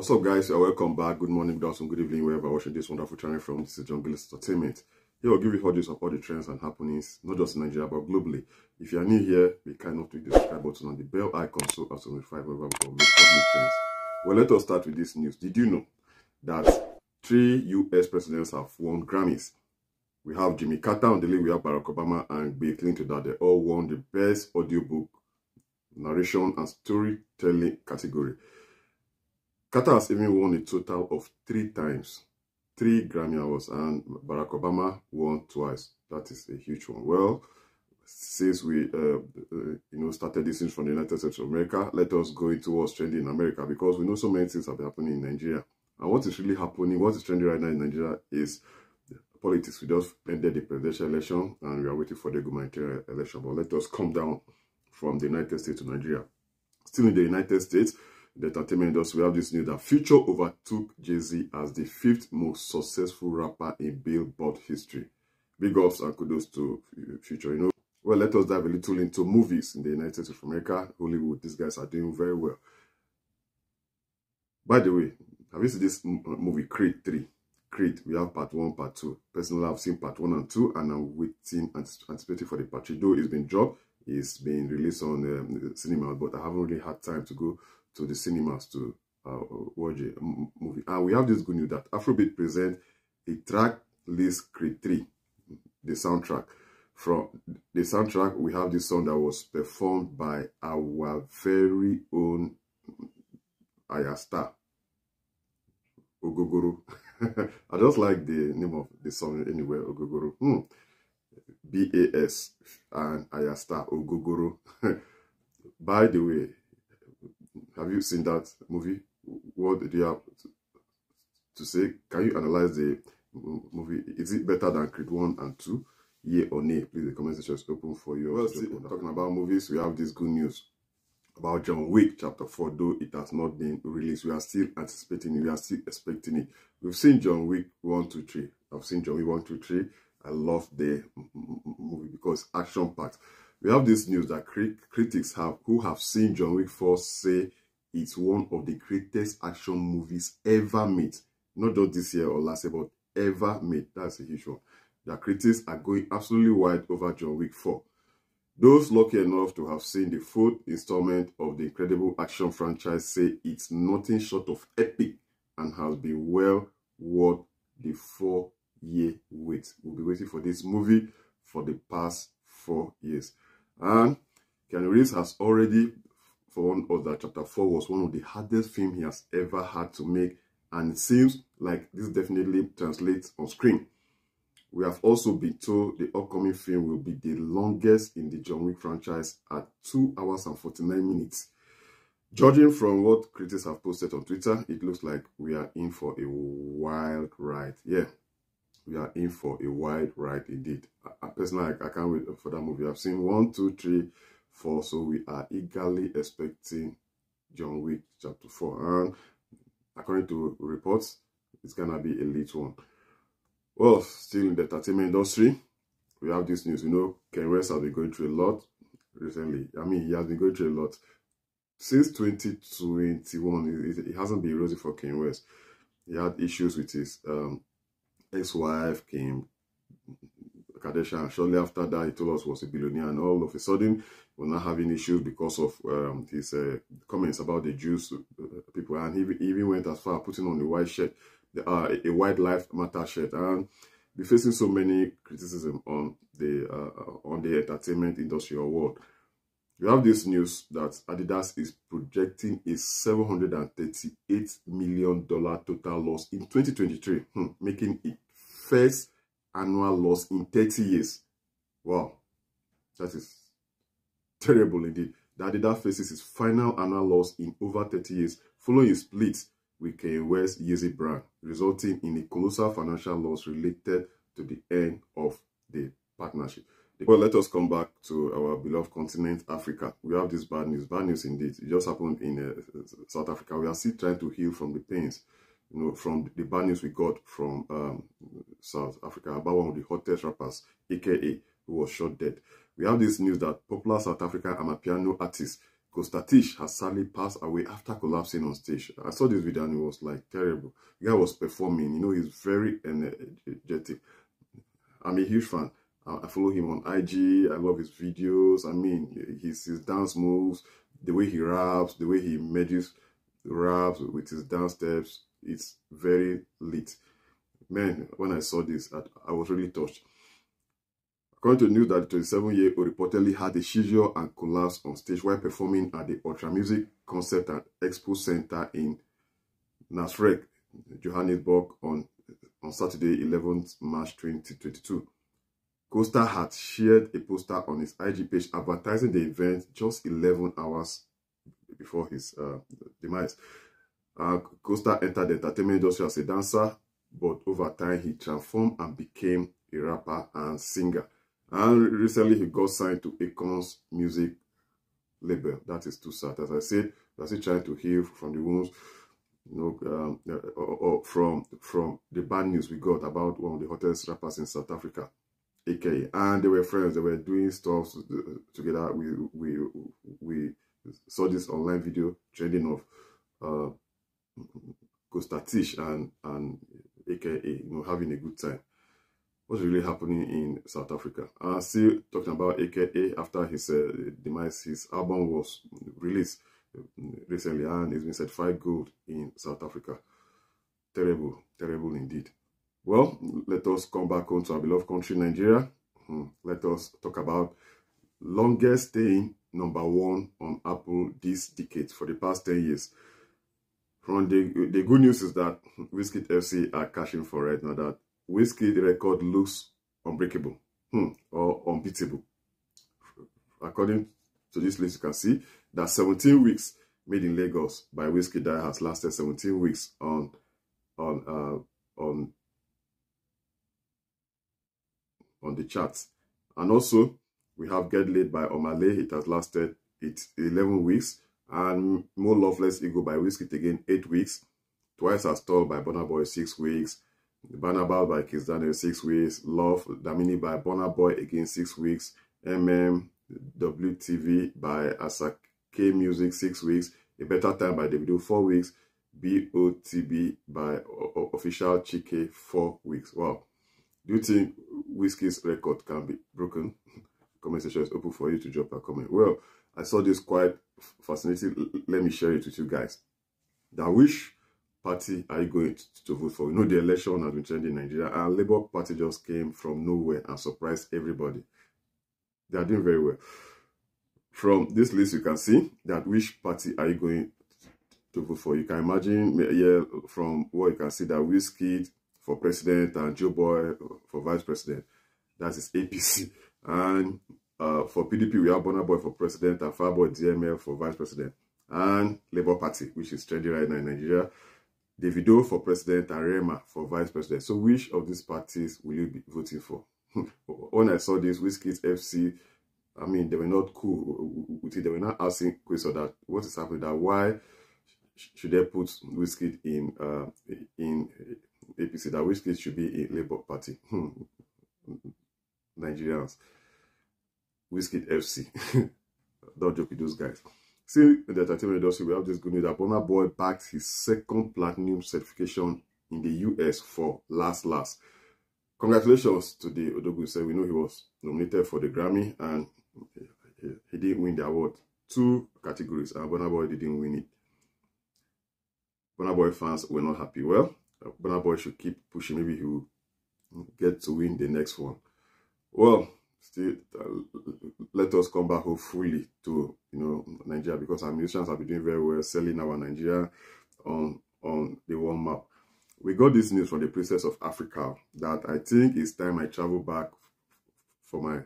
What's up, guys? Welcome back. Good morning, good afternoon, good evening, wherever you're watching this wonderful channel from. This is Jongelo Entertainment. Here we'll give you updates on all the trends and happenings, not just in Nigeria, but globally. If you are new here, be kind enough to hit the subscribe button and the bell icon so as to notify whenever we publish trends. Well, let us start with this news. Did you know that 3 US presidents have won Grammys? We have Jimmy Carter on the lead, we have Barack Obama and Bill Clinton, that they all won the Best Audiobook, Narration and Storytelling category. Carter has even won a total of 3 Grammy Awards, and Barack Obama won twice. That is a huge one. Well, since we started this thing from the United States of America, let us go into what's trending in America, because we know so many things have been happening in Nigeria. And what is really happening, what is trending right now in Nigeria is politics. We just ended the presidential election and we are waiting for the gubernatorial election. But let us come down from the United States to Nigeria. Still in the United States, the entertainment industry, we have this news that Future overtook Jay-Z as the 5th most successful rapper in Billboard history. Big ups and kudos to Future, Well, let us dive a little into movies in the United States of America. Hollywood, these guys are doing very well. By the way, have you seen this movie, Creed 3? Creed, we have part 1, part 2. Personally, I've seen part 1 and 2, and I'm waiting, anticipating for the part 3. Though it's been dropped, it's been released on the cinema, but I haven't really had time to go to the cinemas to watch a movie. And we have this good news that Afrobeat presents a track list Creed 3, the soundtrack. From the soundtrack, we have this song that was performed by our very own Ayra Starr, Ogogoro. I just like the name of the song anyway, Ogogoro. BAS and Ayra Starr, Ogogoro. By the way, have you seen that movie? What did you have to say? Can you analyze the movie? Is it better than Creed 1 and 2? Yeah or nay? Please, the comment section is open for you. Well, talking about movies, we have this good news about John Wick Chapter 4, though it has not been released. We are still anticipating it. We are still expecting it. We've seen John Wick 1, 2, 3. I've seen John Wick 1, 2, 3. I love the movie because action-packed. We have this news that critics who have seen John Wick 4 say it's one of the greatest action movies ever made. Not just this year or last year, but ever made. That's a huge one. The critics are going absolutely wide over John Wick 4. Those lucky enough to have seen the fourth installment of the incredible action franchise say it's nothing short of epic and has been well worth the 4-year wait. We'll be waiting for this movie for the past 4 years. And Keanu Reeves has already found out that Chapter 4 was one of the hardest films he has ever had to make, and it seems like this definitely translates on screen. We have also been told the upcoming film will be the longest in the John Wick franchise at 2 hours and 49 minutes. Judging from what critics have posted on Twitter, it looks like we are in for a wild ride. Yeah, we are in for a wild ride indeed. Personally, I can't wait for that movie. I've seen 1, 2, 3, 4, so we are eagerly expecting John Wick Chapter 4. And according to reports, it's going to be a lit one. Well, still in the entertainment industry, we have this news. Kanye West has been going through a lot recently. I mean, he has been going through a lot. Since 2021, it hasn't been rosy for Kanye West. He had issues with his ex-wife, Kim Kardashian. Shortly after that, he told us he was a billionaire, and all of a sudden, we're now having issues because of his comments about the Jews people. And he even went as far as putting on a white shirt. A white life matter shirt, and be facing so many criticism on the entertainment industry or world. We have this news that Adidas is projecting a $738 million total loss in 2023, making it first annual loss in 30 years. Wow, that is terrible indeed. The Adidas faces its final annual loss in over 30 years, following its split with Kanye West's Yeezy brand, resulting in a colossal financial loss related to the end of the partnership. Well, let us come back to our beloved continent, Africa. We have this bad news indeed. It just happened in South Africa. We are still trying to heal from the pains, from the bad news we got from South Africa about one of the hottest rappers, AKA, who was shot dead. We have this news that popular South African amapiano artist Costa Titch has sadly passed away after collapsing on stage. I saw this video and it was like terrible. The guy was performing, you know, he's very energetic. I'm a huge fan. I follow him on IG. I love his videos. I mean, his dance moves, the way he raps, the way he merges raps with his dance steps. It's very lit. Man, when I saw this, I was really touched. According to news, that the 27-year-old reportedly had a seizure and collapsed on stage while performing at the Ultra Music Concert at Expo Center in Nasrek, Johannesburg on Saturday, 11th March 2022. Costa had shared a poster on his IG page advertising the event just 11 hours before his demise. Costa entered the entertainment industry as a dancer, but over time he transformed and became a rapper and singer. And recently he got signed to Akon's music label. That is too sad. As I said, that's it, trying to heal from the wounds, you know, or from the bad news we got about one of the hottest rappers in South Africa, AKA. And they were friends. They were doing stuff together. We saw this online video trending of Costa Titch and AKA, you know, having a good time. What's really happening in South Africa? Still talking about AKA, after his demise, his album was released recently and it's been certified gold in South Africa. Terrible, terrible indeed. Well, let us come back home to our beloved country, Nigeria. Let us talk about longest staying #1 on Apple this decade for the past 10 years. From the good news is that Whiskey FC are cashing for right now that Whiskey record looks unbreakable or unbeatable. According to this list, you can see that 17 weeks Made in Lagos by Whiskey that has lasted 17 weeks on the charts. And also we have Get Laid by Omale. It has lasted 11 weeks. And More Loveless Ego by Whiskey again 8 weeks. Twice As Tall by Burna Boy 6 weeks. Burna Boy by Kiss Daniel 6 weeks. Love Damini by Burna Boy again 6 weeks. WTV by Asake Music 6 weeks. A Better Time by Davido 4 weeks. BOTB by Official Chike 4 weeks. Wow. Do you think Whiskey's record can be broken? Comment section is open for you to drop a comment. Well, I saw this quite fascinating. Let me share it with you guys. Now, which party are you going to vote for? You know, the election has been trending in Nigeria, and Labour Party just came from nowhere and surprised everybody. They are doing very well. From this list, you can see that which party are you going to vote for. You can imagine, yeah, from what you can see that Whiskey for president and Joe Boy for vice president. That is APC. And for PDP, we have Burna Boy for president and Fireboy DML for vice president. And Labour Party, which is trending right now in Nigeria, Davido for president and Rema for vice president. So which of these parties will you be voting for? When I saw this, Whiskey FC, I mean, they were not cool with it. They were not asking questions that what is happening, that why should they put Whiskey in APC, that Whiskey should be in Labour Party. Nigerians. Whiskey FC. Don't joke with those guys. See, in the entertainment industry, we have this good news that Burna Boy backed his second platinum certification in the US for Last. Congratulations to the Odogwu. So we know he was nominated for the Grammy and he didn't win the award. 2 categories, and Burna Boy didn't win it. Burna Boy fans were not happy. Well, Burna Boy should keep pushing. Maybe he will get to win the next one. Well, still, let us come back hopefully to, you know, Nigeria, because our musicians have been doing very well, selling our Nigeria on the world map. We got this news from the Princess of Africa that I think it's time I travel back for my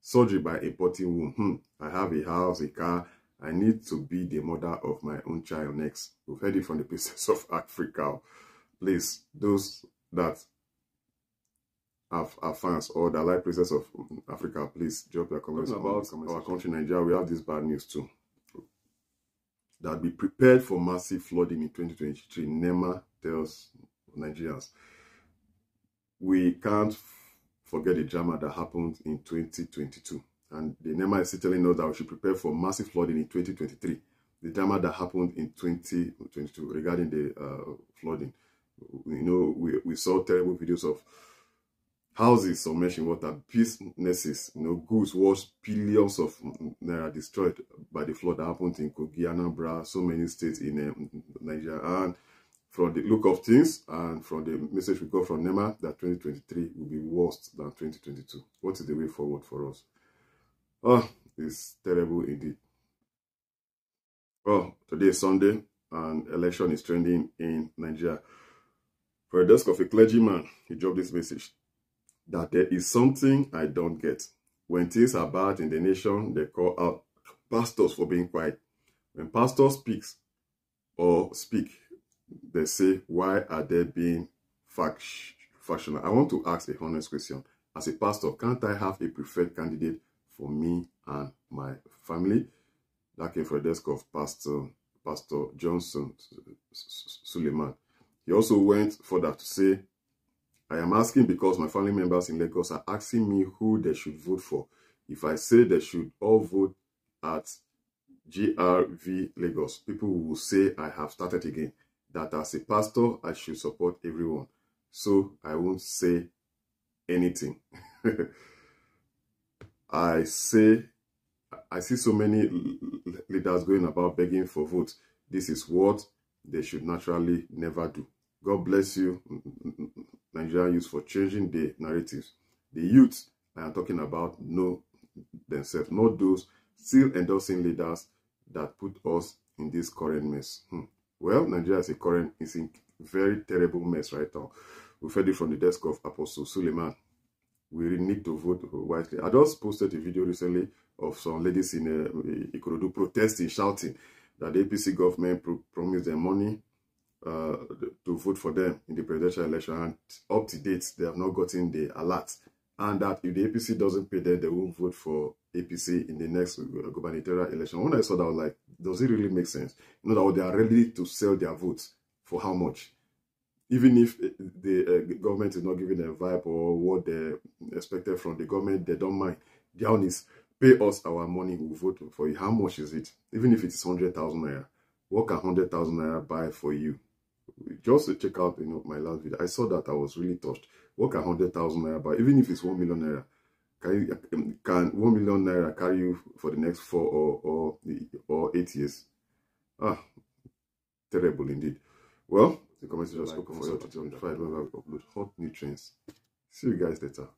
surgery by importing womb. I have a house, a car. I need to be the mother of my own child next. We've heard it from the Princess of Africa. Please, those that our fans or the like Princess of Africa, please drop your comments about our country Nigeria. We have this bad news too, that be prepared for massive flooding in 2023. NEMA tells Nigerians. We can't forget the drama that happened in 2022. And the NEMA is telling us that we should prepare for massive flooding in 2023. The drama that happened in 2022 regarding the flooding. You know, we saw terrible videos of houses submerged in water, businesses, you know, goods worth billions of naira destroyed by the flood that happened in Kogi, Anambra, so many states in Nigeria. And from the look of things and from the message we got from NEMA, that 2023 will be worse than 2022. What is the way forward for us? Oh, it's terrible indeed. Well, today is Sunday and election is trending in Nigeria. For a desk of a clergyman, he dropped this message that there is something I don't get. When things are bad in the nation, they call out pastors for being quiet. When pastors speak, they say, why are they being factional? I want to ask a honest question. As a pastor, can't I have a preferred candidate for me and my family? That came from the desk of Pastor Johnson Suleman. He also went further to say, I am asking because my family members in Lagos are asking me who they should vote for. If I say they should all vote at GRV Lagos, people will say I have started again. That as a pastor, I should support everyone. So I won't say anything. I see so many leaders going about begging for votes. This is what they should naturally never do. God bless you, Nigerian youth, for changing the narratives. The youth I am talking about know themselves, not those still endorsing leaders that put us in this current mess. Well, Nigeria is in a very terrible mess right now. We've heard it from the desk of Apostle Suleman. We really need to vote wisely. I just posted a video recently of some ladies in Ikorodu protesting, shouting that the APC government promised them money to vote for them in the presidential election, and up to date they have not gotten the alert, and that if the APC doesn't pay them, they won't vote for APC in the next gubernatorial election. When I saw that, I was like, does it really make sense? You know, that they are ready to sell their votes for how much? Even if the government is not giving them vibe or what they expected from the government, they don't mind. The only is, pay us our money, we'll vote for you. How much is it? Even if it's 100,000 naira, what can 100,000 naira buy for you? Just to check out, you know, my last video, I saw that. I was really touched. What can 100,000 naira buy? Even if it's 1 million naira, can 1 million naira carry you for the next 4 or 8 years? Ah, terrible indeed. Well, the comment section has spoken for you. I don't have to upload hot new trends. See you guys later.